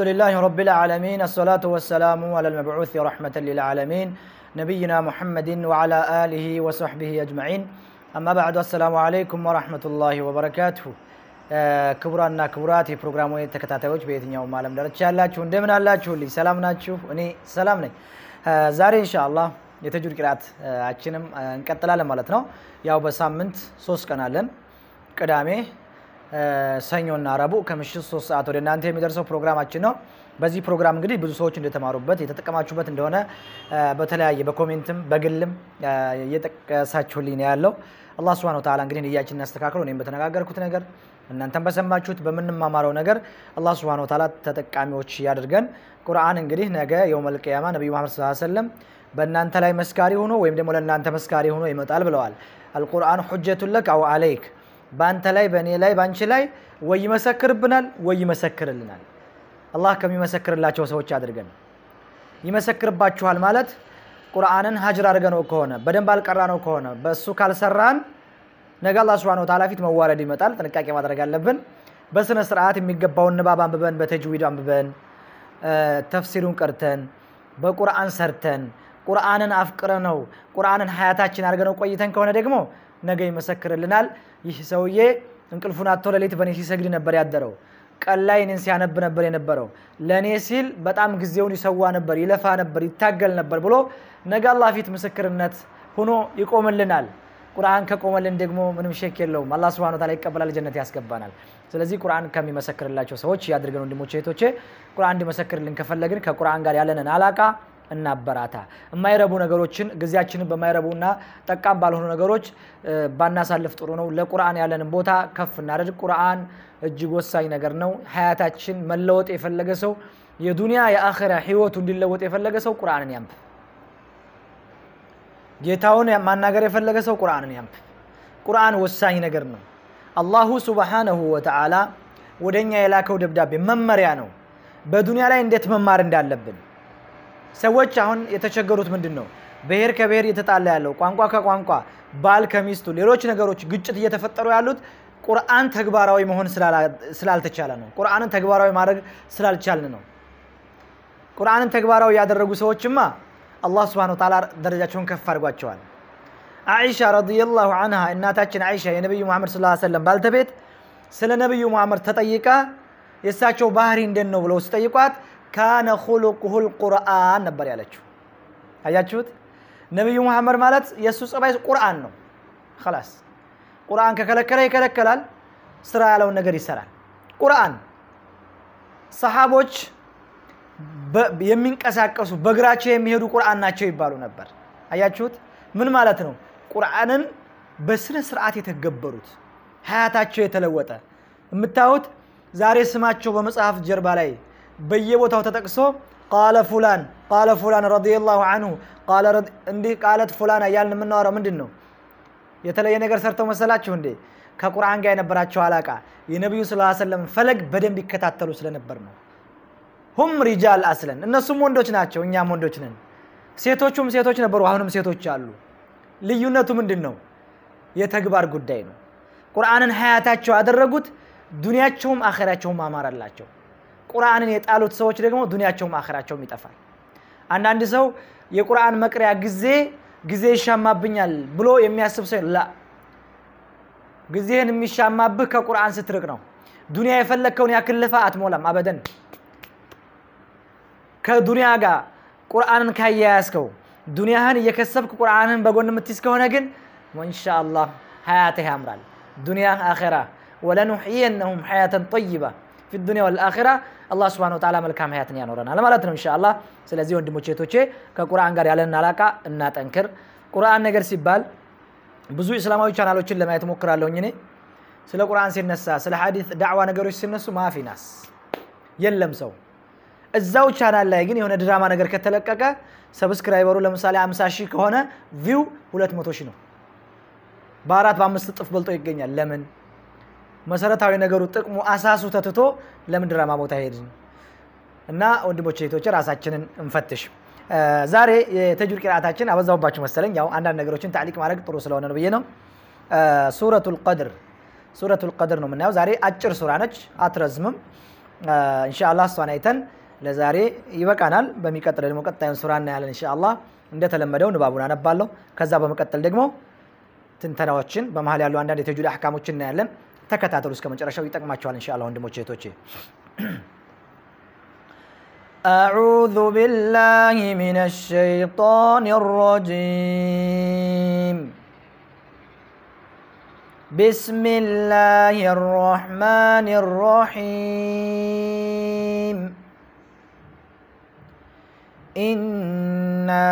الحمد لله رب العالمين، الصلاة والسلام على المبعوث رحمة للعالمين نبينا محمد وعلى آله وصحبه أجمعين. أما بعد، السلام عليكم ورحمة الله وبركاته. كبرنا كبراتي برنامج تكتاتوج بيتنا ومعلم درجة الله شون دمنا الله شولي سلامنا شوف أني سلامني. زاري إن شاء الله يتجول كرات أتشنم كتلال مالتنا يا وبسامنت سوس كنالن كدامي سينون نارابو كمشي سوس أتوري نانتي مدرسو برنامج أتشنو بزي برنامج قدي بزوج عند تماربتي تتكما شو بتندونا بتلاقي بكومنتم بقلم يتك ساتشولي نيالو الله سبحانه وتعالى قرين يجي الناس تكاكرون يمتنا قاعر كتنا قاعر እናንተም በሰማችሁት በምንማማረው ነገር አላህ Subhanahu Wa Ta'ala ተጠቃሚዎች ያድርገን። ቁርአን እንግዲህ ነገ የውመል ቂያማ ነብዩ መሐመድ ሰለላሁ ዐለይሂ ወሰለም በእናንተ ላይ መስካሪ ሆኖ ወይም ደግሞ ለእናንተ መስካሪ ሆኖ ይመጣል ብለዋል። አልቁርአን ሁጀቱን ለክ አው አለይክ፣ ባንተ ላይ በእኔ ላይ ባንቺ ላይ ወይ ይመሰክርብናል ወይ ይመሰክርልናል። አላህ ከሚመሰክርላቸው ሰዎች ያድርገን። ይመሰክርባችኋል ማለት ቁርአንን ሀጅር አድርገነው ከሆነ በደንብ አልቀራነው ከሆነ በእሱ ካልሰራን ነገ አላህ Subhanahu Wa Ta'ala ፊት መዋረድ ይመጣል። ጥንቃቄ ማድረግ አለብን። በስነ ስርዓት የሚገባውን ንባብ አንብበን በተጅዊድ አንብበን ተፍሲሩን ቀርተን በቁርአን ሰርተን ቁርአንን አፍቅረነው ቁርአንን ሐያታችን አድርገነው ቆይተን ከሆነ ደግሞ ነገ ይመሰክርልናል። ይህ ሰውዬ እንቅልፉን አጥቶ ለሌት በኔ ሲሰግድ ነበር ያደረው፣ ቀላይ ነን ሲያነብ ነበር የነበረው፣ ለኔ ሲል በጣም ግዚያውን ይሰዋ ነበር ይለፋ ነበር ይታገል ነበር ብሎ ነገ አላህ ፊት ምስክርነት ሆኖ ይቆምልናል። ቁርአን ከቆመልን ደግሞ ምንም ሸክ የለው አላህ Subhanahu Wa Ta'ala ይቀበላል፣ ጀነት ያስገባናል። ስለዚህ ቁርአን ከሚመሰክርላቸው ሰዎች ያድርገን። ወንድሞቼ እህቶቼ ቁርአን እንዲመሰክርልን ከፈለግን ከቁርአን ጋር ያለንን አላቃ እና በራታ የማይረቡ ነገሮችን ግዚያችንን በማይረቡና ተቃም ባልሆኑ ነገሮች ባናሳልፍ ጥሩ ነው። ለቁርአን ያለንን ቦታ ከፍ እናደርግ። ቁርአን እጅግ ወሳኝ ነገር ነው። ሐያታችን መለወጥ የፈለገ ሰው የዱንያ የአኺራ ህይወቱ እንዲለወጥ የፈለገ ሰው ቁርአንን ያንብ። ጌታውን ማናገር የፈለገ ሰው ቁርአንን ያንብ። ቁርአን ወሳኝ ነገር ነው። አላህ Subhanahu Wa Ta'ala ወደኛ የላከው ደብዳቤ መመሪያ ነው በዱንያ ላይ እንዴት መማር እንዳለብን። ሰዎች አሁን የተቸገሩት ምንድነው? በሄር ከበሄር እየተጣላ ያለው ቋንቋ ከቋንቋ ባል ከሚስቱ ሌሎች ነገሮች ግጭት እየተፈጠሩ ያሉት ቁርአን ተግባራዊ መሆን ስላልተቻለ ነው። ቁርአንን ተግባራዊ ማድረግ ስላልቻልን ነው። ቁርአንን ተግባራዊ ያደረጉ ሰዎችማ الله سبحانه وتعالى درجاتهم كف አርጓቸዋል። عائشة رضي الله عنها እናታችን عائشة የነብዩ መሐመድ صلى الله عليه وسلم ባልተቤት ስለ ነብዩ መሐመድ ተጠይቃ የሳቸው ባህሪ እንደነው ብለው ሲጠይቋት كان خلقه القرآن ነበር ያለችው። አያችሁት? ነብዩ መሐመድ ማለት የሱ ጸባይ ቁርአን ነው። خلاص ቁርአን ከከለከለ ይከለከላል፣ ስራ ያለው ነገር ይሰራል። ቁርአን ሰሃቦች የሚንቀሳቀሱ በግራቸው የሚሄዱ ቁርአን ናቸው ይባሉ ነበር። አያችሁት? ምን ማለት ነው? ቁርአንን በስነ ስርዓት የተገበሩት ሐያታቸው የተለወጠ እንምታውት። ዛሬ ስማቸው በመጽሐፍ ጀርባ ላይ በየቦታው ተጠቅሶ قال فلان رضي الله عنه قال እንዲህ قالت فلان ያልን ምን ነው? ምንድነው የተለየ ነገር ሰርተው መሰላችሁ እንዴ? ከቁርአን ጋር የነበራቸው አላቃ የነብዩ ሰለላሁ ዐለይሂ ወሰለም ፈለግ በደንብ ይከታተሉ ስለነበር ነው። هم رجال اصلا እነሱም ወንዶች ናቸው እኛም ወንዶች ነን። ሴቶቹም ሴቶች ነበሩ አሁንም ሴቶች አሉ። ልዩነቱ ምንድነው? የተግባር ጉዳይ ነው። ቁርአንን ሐያታቸው አደረጉት፣ ዱንያቸውም አኺራቸውም ማማራላቸው። ቁርአንን የጣሉት ሰዎች ደግሞ ዱንያቸውም አኺራቸውም ይጠፋል። አንዳንድ ሰው የቁርአን መቅሪያ ጊዜ ይሻማብኛል ብሎ የሚያስብ ሰው ላ ጊዜን የሚሻማብህ ከቁርአን ስትርቅ ነው። ዱንያ የፈለከውን ያክልፋ አትሞላም አበደን። ከዱንያ ጋር ቁርአንን ካያያስከው ዱንያህን የከሰብክ ቁርአንን በጎን የምትስከሆነ ግን ኢንሻአላህ ሐያትህ ያምራል። ዱንያ አኺራ ወለንህይነሁም ሐያተን طيبة في الدنيا والاخره الله سبحانه وتعالى መልካም ሐያትን ያኖርናል ማለት ነው ኢንሻአላህ። ስለዚህ ወንድሞቼ እህቶቼ ከቁርአን ጋር ያለን አላቃ እና ጠንክር። ቁርአን ነገር ሲባል ብዙ እስላማዊ ቻናሎችን ለማየት ሞክራለሁኝ እኔ። ስለ ቁርአን ሲነሳ ስለ ሐዲስ ዳዕዋ ነገሮች ሲነሱ ማፊናስ የለም ሰው እዛው ቻናል ላይ ግን የሆነ ድራማ ነገር ከተለቀቀ ሰብስክራይበሩ ለምሳሌ 50000 ከሆነ ቪው 200000 ነው። በአራት በአምስት ጥፍ በልጦ ይገኛል። ለምን? መሰረታዊ ነገሩ ጥቅሙ አሳሱ ተተቶ ለምን ድራማ ቦታ ሄድን? እና ወንድሞቼ እህቶቼ ራሳችንን እንፈትሽ። ዛሬ የተጅዊድ ቂራአታችን አበዛውባችሁ መሰለኝ። ያው አንዳንድ ነገሮችን تعليق ማድረግ ጥሩ ስለሆነ ነው በየነው سورة القدر ነው ምናየው። ዛሬ አጭር ሱራ ነች አትረዝምም። ኢንሻአላህ እሷን አይተን ለዛሬ ይበቃናል በሚቀጥለው ደግሞ ቀጣዩን ሱራ እናያለን ኢንሻአላህ እንደተለመደው ንባቡን አነባለሁ ከዛ በመቀጠል ደግሞ ትንተናዎችን በመሃል ያለው አንድ የተጁል አህካሞችን እናያለን ተከታተሉ እስከ መጨረሻው ይጠቅማችኋል ኢንሻአላህ ወንድሞቼ እህቶቼ أعوذ بالله من الشيطان الرجيم بسم الله الرحمن الرحيم إنا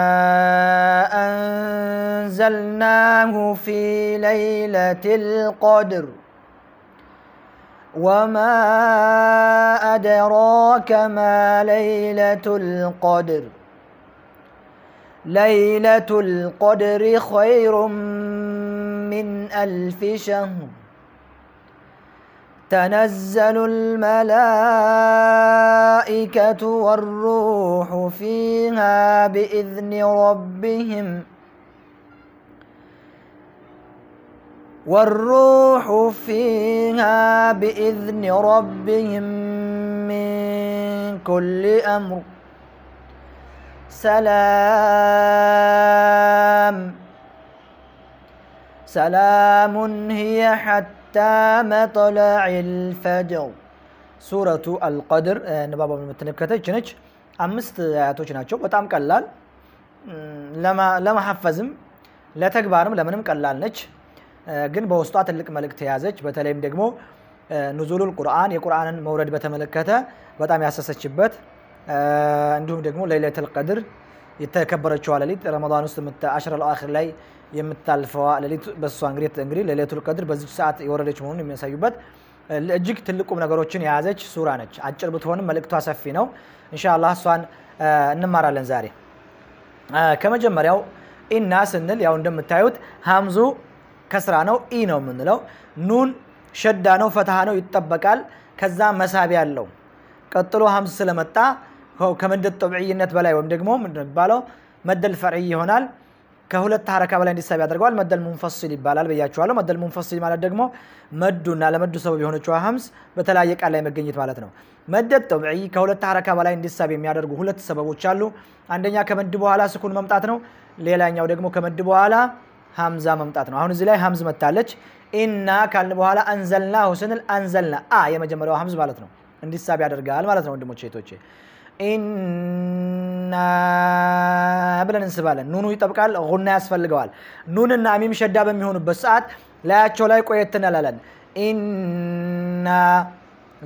أنزلناه في ليلة القدر وما أدراك ما ليلة القدر ليلة القدر خير من ألف شهر تنزل الملائكة والروح فيها بإذن ربهم والروح فيها بإذن ربهم من كل أمر سلام هي حتى مطلع الفجر سورة القدر نبابا من المتنكتة جنج أمست آياتوشناچو بتام قلال لما حفظم لا تكبارم لمنم قلال نج ግን በውስጧ ተልክ መልእክት ያዘች በተለይም ደግሞ ንዙሉል ቁርአን የቁርአንን መውረድ በተመለከተ በጣም ያሰሰችበት እንዲሁም ደግሞ ለይለቱል ቀድር የተከበረችው ለሊት ረመዳን ውስጥ 10 الأخير ላይ የምታልፈው ለሊት በሷ እንግዲህ ለይለቱል ቀድር በዚህ ሰዓት የወረደች መሆኑን የሚያሳዩበት ለእጅግ ትልቁም ነገሮችን ያዘች ሱራ ነች አጭር ብትሆንም መልእክቷ ሰፊ ነው ኢንሻአላህ ሷን እንማራለን ዛሬ ከመጀመሪያው ኢናስ እንል ያው እንደምታዩት ሐምዙ كسر أنا إيه نوع من لو نون شد أنا فتحانو يتطبقال كذا مسابيع لو كتلو هم سلامتا هو كمند الطبيعي النت بلاي ومدقمو من بالو مد الفرعي هنال كهولة تحركة بلاي نسابيع درقوال مد المنفصل بالال بياجوالو مد المنفصل مال الدقمو مدونا لمد سبب هنا جوا همس بتلاقيك على مجنيت مالتنا مد الطبيعي كهولة تحركة بلاي نسابيع ميادر جهولة سبب وشالو عندنا كمند بوالا سكون ممتاتنا ليلا يعني ودقمو كمند بوالا همزه ممطات ነው አሁን እዚህ ላይ همز መጣለች እና ካልን በኋላ አንዘልናሁ ስንል አንዘልና አ የመጀመሪያው همز ማለት ነው እንዲሳብ ያደርጋል ማለት ነው ወንድሞቼ እህቶቼ እና ብለን እንስባለን ኑኑ ይጠብቃል ጉና ያስፈልጋል ኑንና ሚም ሸዳ በሚሆኑበት ሰዓት ላያቸው ላይ ቆየተናላለን እና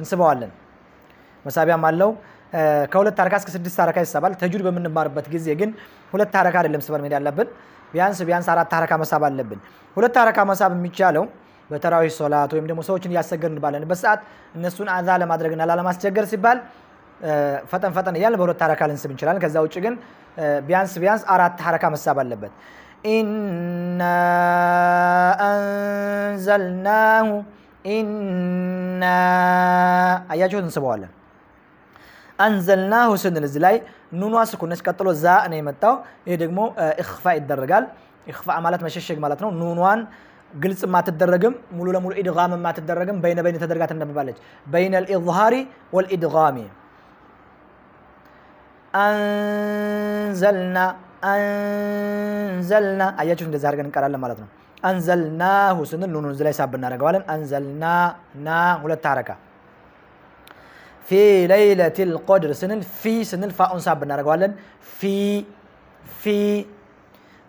እንስባለን መሳቢያ ማለው ከሁለት አረካ እስከ 6 አረካ ይሳባል ተጁድ በመንባርበት ጊዜ ግን ሁለት አረካ አይደለም ስበር መሄድ ያለብን ቢያንስ አራት አረካ መሳብ አለብን ሁለት አረካ መሳብ የሚቻለው በተራዊ ሶላት ወይም ደግሞ ሰዎችን ያሰገርን ባለን በሰዓት እነሱን አዛ ለማድረግና ላለማስቸገር ሲባል ፈጠን ይላል በሁለት አረካ ልንስብ እንችላለን ከዛ ውጪ ግን ቢያንስ አራት አረካ መሳብ አለበት ኢና አንዘልናሁ ኢና አያጆን ሰበዋለ أنزلناه سنن الزلاي نون واسكون نسكتلو زا أنا يمتاو يدقمو إخفاء الدرجال إخفاء مالات مششق مالاتنا نون وان قلص ما تدرجم ملولا مول إدغام ما تدرجم بين تدرجات النبي بالج بين الإظهار والإدغام أنزلنا أيها شو ندزار كن كارلا مالاتنا أنزلناه سنن نون الزلاي سابنا رجوالن أنزلنا نا ولا تاركا في ليلة القدر سنن فاء صابنا رجوالن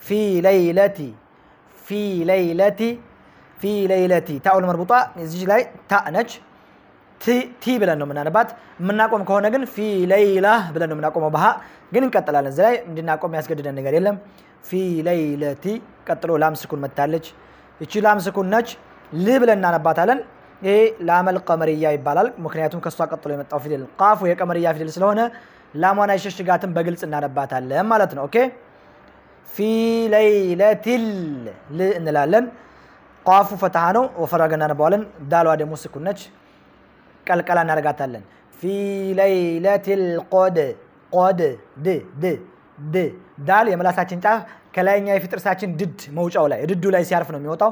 في ليلتي تاء المربوطة نزج لاي تاء نج تي بلانو من نبات مناكم كهونا جن في ليلة بلانو مناكم بها جن كتلال زلاي مناكم يسجدنا نجاريلهم في ليلتي كتلو لام سكون متعلج يشيل لام سكون نج لي بلنا نبات علن إيه لام القمرية يبالل مكنياتهم كسوق الطليم التوفيد القاف وهي قمرية في السلونة لام وانا يششقاتهم بقلت إنها نباتها لهم مالتنا أوكي في ليلة لإن لالن قافوا فتحانو وفرقنا نبالن دالوا دي موسيقى نج كالكالا نرقاتها لن في ليلة القدر قدر دي دي دي دال يملا ساچين تاف كلاين يفتر ساچين دد موج أولا يددو لا يسيارفنو ميوتاو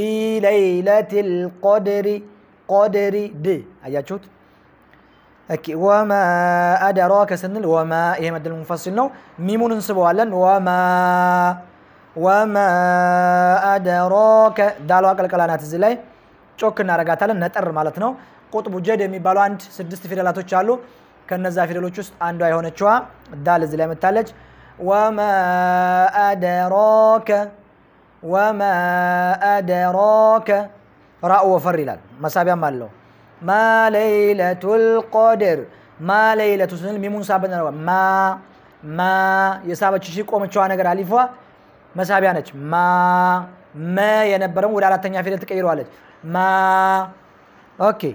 في ليلة القدر قدر دي أياتشوت وما أدراك سنل وما إيه مد المنفصل نو ميمون نسبوالن وما أدراك دالو أكل كلانات زلي شوك نارجاتالن نتر مالتنا قطب جد مي بالوانت سدست فيدالاتو شالو كنزا فيدالوش عندو أيهون شوا دال زلي متالج وما أدراك رأو وفريلال مسابيا مالو ما ليلة القدر ما ليلة سنل ميمون سابنا روا ما يسابة تشيك ومتشوانا غير أليفها مسابيا نج ما ينبرم ولا على تنيا فيدل تكيروا لج ما أوكي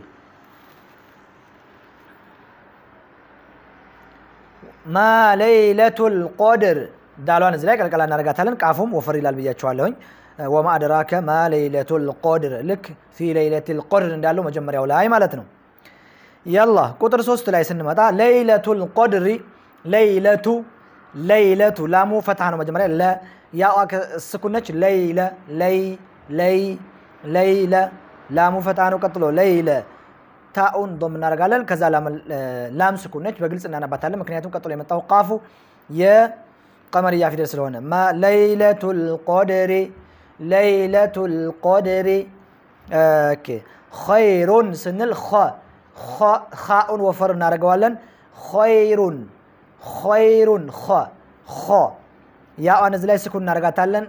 ما ليلة القدر دالوان زلك قال انا رجعتلن قافم وفر يلال بياچوالوኝ وما ادراك ما ليلة القدر لك في ليلة القدر دالو مجمرياو لاي معناتنو يلا قطر 3 لاي سنمطا ليلة القدر ليلة لامو فتح ነው مجمريا لا يا سكنچ ليلة ليلة لامو فتح ነው ቀጥሎ ليلة تاون ضم نارغالن كذا لام سكنچ በግልጽ እናናባታለን ምክንያቱም ቀጥሎ የመጣው ቃፉ የ قمرية في درس الهنا ما ليلة القدر اوكي خير سن الخاء خاء وفرنا رجوالا خير خاء يا انا زلاي سكون نرجاتالن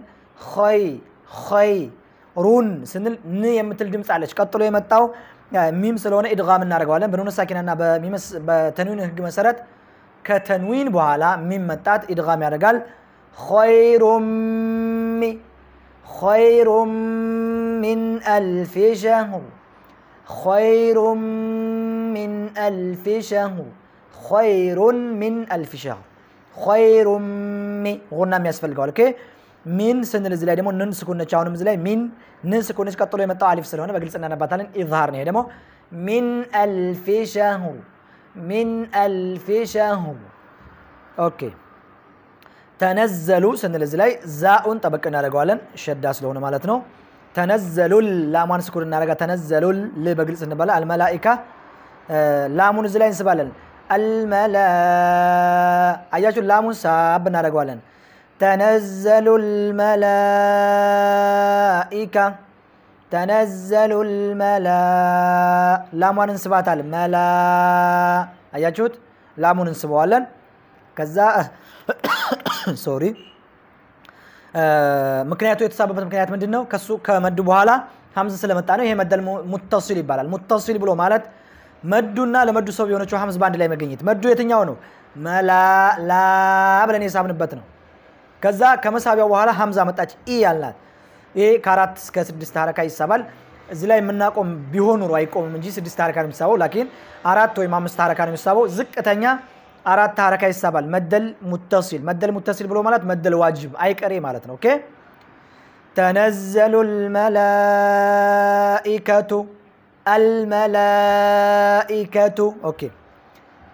خيرون سن ن يمتل دمص عليش قطلو يمطاو ميم سلونه ادغام نرجوالا بنون ساكننا بميم بتنوين حق مسرات كتنوين بوالا ميم متات ادغام ያደርጋል خير من ألف شهر خير من غنى የሚያስፈልጋል اوكي من سن الزلاي ደግሞ نن سكونة ቻውንም ዝላይ من نن سكونة ቀጥሎ የመጣው አሊፍ ስለሆነ በግልጽ እናነባታለን ኢዝሃር ነው ደግሞ من ألف شهر أوكي تنزلوا سند الزلاي زاء طبقنا رجوالا شداس لون مالتنا تنزلوا اللامون سكرنا رجا تنزلوا اللي بجلس نبلا الملائكة لامون الزلاي سبلا الملائكة أيش اللامون سابنا رجوالا تنزل الملائكة لامون انسباتال ملا اياچوت لامون انسبوالن كذا سوري مكنياتو يتساببت مكنيات مندنو كسو كمد بوحالا حمزه سلمتا نو يهي مد متصل يبالال متصل بلو مالات مدونا لمدو سو يونچو حمزه باند لاي مگنيت مدو يتنياو نو ملا لا بلني حسابنبت نو كذا كمسابيا بوحالا حمزه متاچ اي يالنات اي كارات اسك 6 حركه يسابال زلاي منناقوم بيهون رو አይቆምም እንጂ 6 حركه ነው የሚሳበው لكن 4 ወይ 5 حركه ነው የሚሳበው ዝቅተኛ 4 حركه ይሳባል መደል ሙተሲል ብሎ ማለት መደል ዋጅብ አይቀሬ ማለት ነው ኦኬ ተነዘሉል መላኢከቱ ኦኬ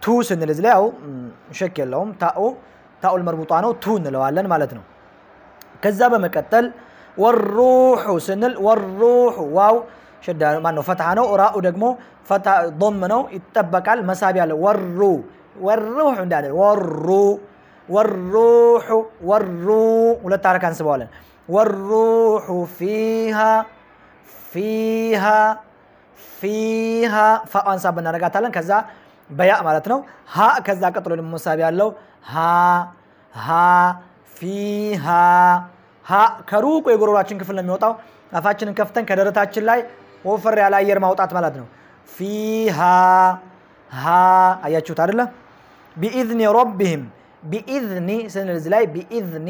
ቱ ስንል ዝላይው ሸከለውም ታኡ المربوطه ነው ቱ እንለዋለን ማለት ነው ከዛ በመቀጠል والروح سنل والروح واو شد معناته فتحنا راء ደግሞ فتح ضم ነው ይተበቃል መሳቢያ ያለው والروح እንዳለ والروح ሁለት አረካን ስበዋለን والروح فيها فአንሳ በናረጋታለን ከዛ በያ ማለት ነው ሀ ከዛ ቀጥሎ ደግሞ መሳቢያ ያለው فيها ها ከሩቁ የጎሮራችን ክፍል ነው የሚወጣው አፋችንን ከፍተን ከደረታችን ላይ ወፈር ያለ አየር ማውጣት ማለት ነው ፊሃ ሀ አያችሁት አይደለ باذن ربهم باذن ስንል ላይ باذن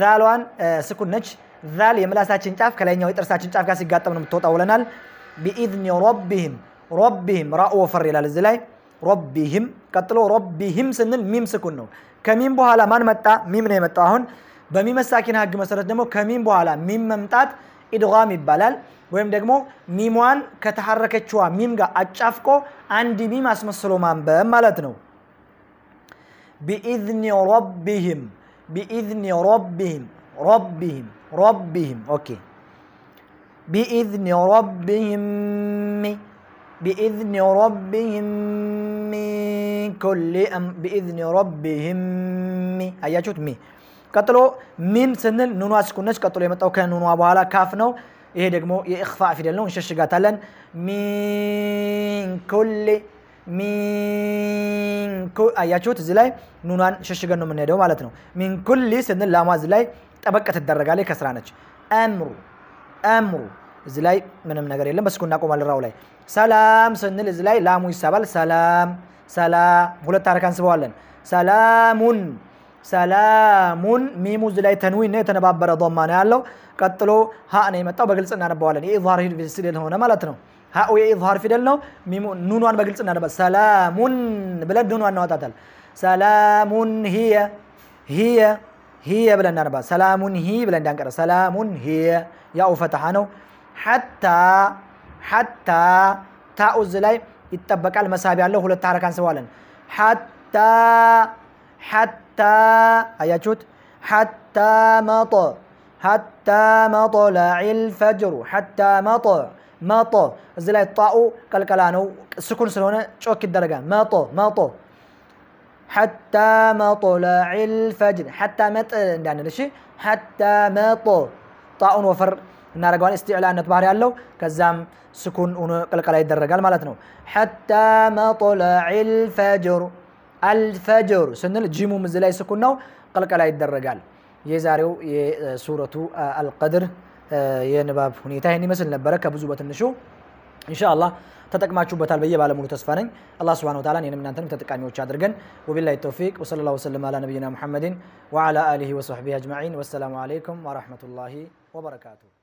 ዛሏን ስኩነች ዛል የምላሳችን ጫፍ ከላይኛው የጥርሳችን ጫፍ ጋር ሲጋጠም ነው የምትወጣውለናል باذن ربهم ራኡ ወፈር ያለ ላይ ربهم ቀጥሎ ربهم ስንል ሚም ስኩን ነው ከሚም በኋላ ማን መጣ ሚም ነው የመጣው አሁን በሚም መሳኪን ሀግ መሰረት ደግሞ ከሚም በኋላ ሚም መምጣት ኢድጋም ይባላል ወይም ደግሞ ሚሟን ከተሐረከችዋ ሚም ጋር አጫፍቆ አንድ ሚም አስመስሎ ማንበብ ማለት ነው باذن ربهم اوكي باذن ربهم بإذن ربهم من كل أمر. بإذن ربهم من أيها شوت مي كتلو ميم سنل نونو أسكنش كتلو يمتاو كان نونو أبوها كافنو إيه دقمو يخفع في دلون ششقات لن من كل من كل أيها شوت زلاي نونان ششقنو من يدو مالتنو من كل سنل لاما زلاي تبكت الدرقة لي كسرانج أمر أمر زلاي من المنقر يلم بس كنا قوم على الراولي سلام سنل زلاي لامو يسابل سلام سلام هلا تاركان سبوالن سلام سلام ميم زلاي تنوين نتنباب برا ضمان يالو قتلو ها نيمتا بغلص انا نبوالن يظهر في السيل هنا معناتنو ها او يظهر في دلنو ميم نونوان بغلص انا نبا سلام بلا دونوان نواتاتل سلام هي هي هي بلا نربا سلام هي بلا ندانقرا سلام هي يا فتحانو حتى حتى تاء زلاي يتطبق على المسابي الله هو التحركان سوالن حتى حتى اياچوت حتى مطر حتى مطلع الفجر حتى مطر مطر زلاي الطاء قلقلانو سكون سلونه چوك الدرجه مطر مطر حتى مطلع الفجر حتى مطر يعني لشي حتى مطر طاء وفر نارغوان استعلانات بحر يالو كزام سكون قلقلا يدرغال معناتنو حتى مطلع الفجر الفجر سنل جيم مزلاي سكون نو قلقلا يدرغال يزاريو سورة القدر ينباب هنيتا هني مثل نبركه بزوبه نشو ان شاء الله ተጠቅማችሁበታል በየ ባለሙሉ ተስፋ ነኝ አላህ Subhanahu Wa Ta'ala እኔንም እናንተንም ተጠቃሚዎች አድርገን ወቢላሂ ተውፊቅ ወሰለላሁ ወሰለም አላ ነብይና መሐመድን ወአላ አሊሂ ወሱህቢሂ አጅማዒን ወሰላሙ ዐለይኩም ወራህመቱላሂ ወበረካቱ